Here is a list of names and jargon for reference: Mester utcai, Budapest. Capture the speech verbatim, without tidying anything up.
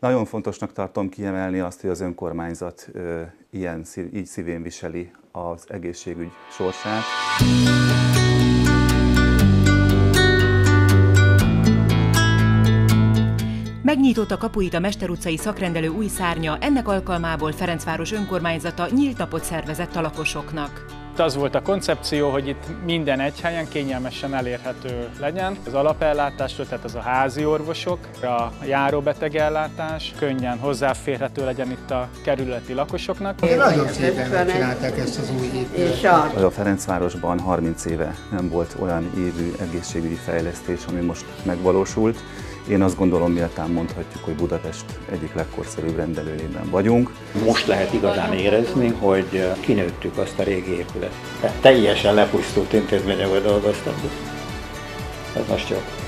Nagyon fontosnak tartom kiemelni azt, hogy az önkormányzat ilyen, így szívén viseli az egészségügy sorsát. Megnyitotta kapuit a Mester utcai szakrendelő új szárnya, ennek alkalmából Ferencváros önkormányzata nyílt napot szervezett a lakosoknak. Az volt a koncepció, hogy itt minden egyhelyen kényelmesen elérhető legyen. Az alapellátásról, tehát az a házi orvosok, a járóbetegellátás könnyen hozzáférhető legyen itt a kerületi lakosoknak. Én nagyon szépen megcsinálták ezt az új épületet. A Ferencvárosban harminc éve nem volt olyan évű egészségügyi fejlesztés, ami most megvalósult. Én azt gondolom, méltán mondhatjuk, hogy Budapest egyik legkorszerűbb rendelőjében vagyunk. Most lehet igazán érezni, hogy kinőttük azt a régi épületet. Tehát teljesen lepusztult intézményekben dolgoztatunk. Ez most jó.